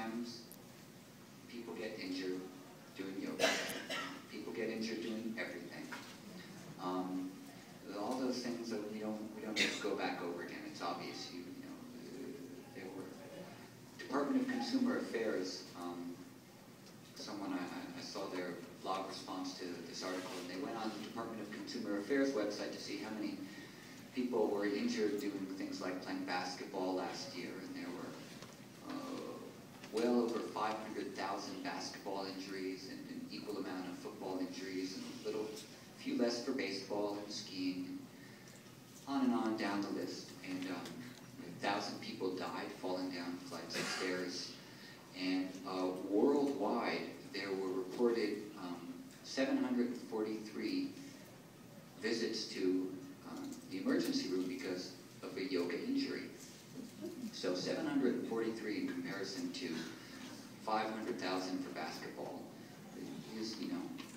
times people get injured doing yoga. People get injured doing everything. All those things that we don't just go back over again. It's obvious. They were Department of Consumer Affairs. Someone I saw their blog response to this article, and they went on the Department of Consumer Affairs website to see how many people were injured doing things like playing basketball last year, and there were well over 500,000 basketball injuries and an equal amount of football injuries, and a little few less for baseball and skiing, and on down the list. And 1,000 people died falling down flights of stairs. And worldwide, there were reported 743 visits to the emergency room because of a yoga injury. So 743 in comparison to 500,000 for basketball is,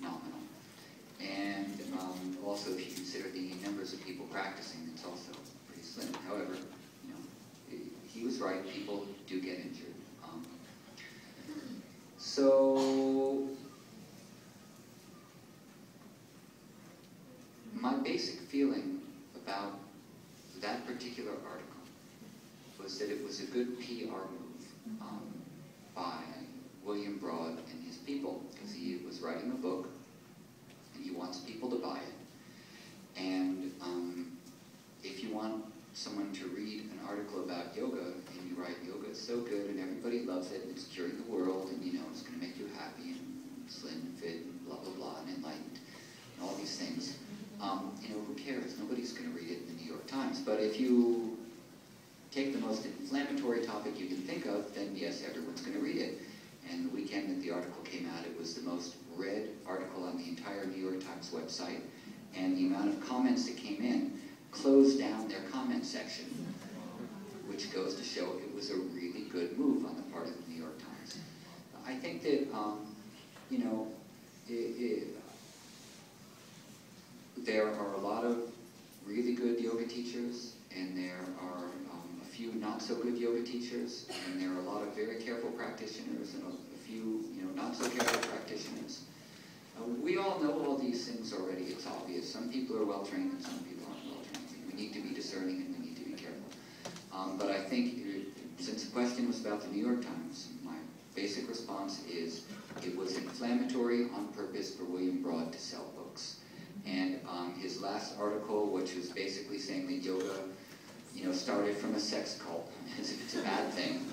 nominal. And also, if you consider the numbers of people practicing, it's also pretty slim. However, he was right. People do get injured. So my basic feeling about that particular article was that it was a good PR move by William Broad and his people, because he was writing a book. He wants people to buy it, and if you want someone to read an article about yoga, and you write yoga is so good, and everybody loves it, and it's curing the world, and it's going to make you happy, and slim and fit, and blah blah blah, and enlightened, and all these things, who cares? Nobody's going to read it in the New York Times. But if you take the most inflammatory topic you can think of, then yes, everyone's going to read it. And the weekend that the article came out, it was the most read article on the entire New York Times website, and the amount of comments that came in closed down their comment section, which goes to show it was a really good move on the part of the New York Times. I think that, there are a lot of really good yoga teachers, and there are a few not so good yoga teachers, and there are a lot of very careful practitioners, and not so careful practitioners. We all know all these things already, it's obvious. Some people are well-trained and some people aren't well-trained. We need to be discerning and we need to be careful. But I think, since the question was about the New York Times, my basic response is it was inflammatory on purpose for William Broad to sell books. And his last article, which was basically saying that yoga started from a sex cult, as if it's a bad thing.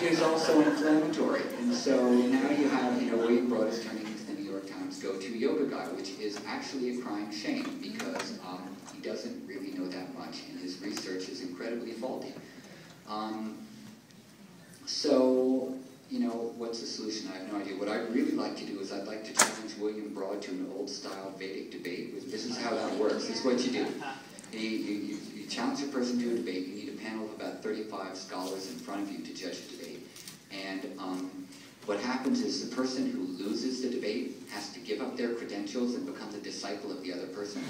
Is also inflammatory, and so now you have, William Broad is turning into the New York Times go-to yoga guy, which is actually a crying shame, because he doesn't really know that much, and his research is incredibly faulty. So, what's the solution? I have no idea. What I'd really like to do is I'd like to challenge William Broad to an old-style Vedic debate. This is how that works. It's what you do. You challenge a person to a debate. You need a panel of about 35 scholars in front of you to judge a debate. And what happens is the person who loses the debate has to give up their credentials and become the disciple of the other person.